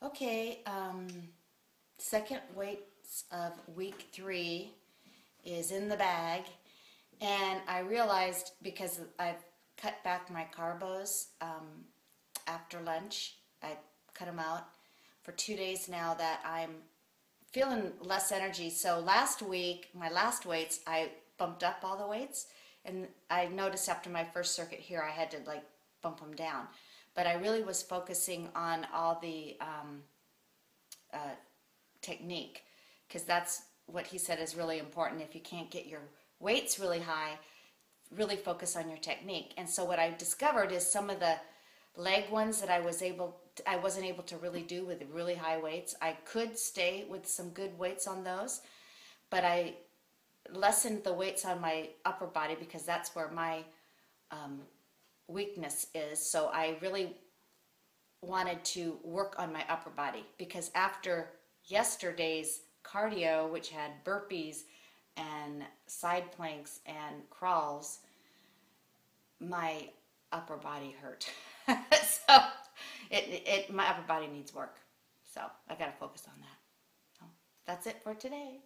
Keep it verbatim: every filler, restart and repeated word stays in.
Okay, um, second weights of week three is in the bag, and I realized because I've cut back my carbos um, after lunch, I cut them out for two days now, that I'm feeling less energy. So last week, my last weights, I bumped up all the weights, and I noticed after my first circuit here I had to like bump them down. But I really was focusing on all the um, uh, technique, because that's what he said is really important. If you can't get your weights really high, really focus on your technique. And so what I discovered is some of the leg ones that I was able to, I wasn't able to really do with really high weights. I could stay with some good weights on those, but I lessened the weights on my upper body because that's where my um, weakness is. So I really wanted to work on my upper body, because after yesterday's cardio, which had burpees and side planks and crawls, my upper body hurt. So it, it my upper body needs work. So I gotta focus on that. So that's it for today.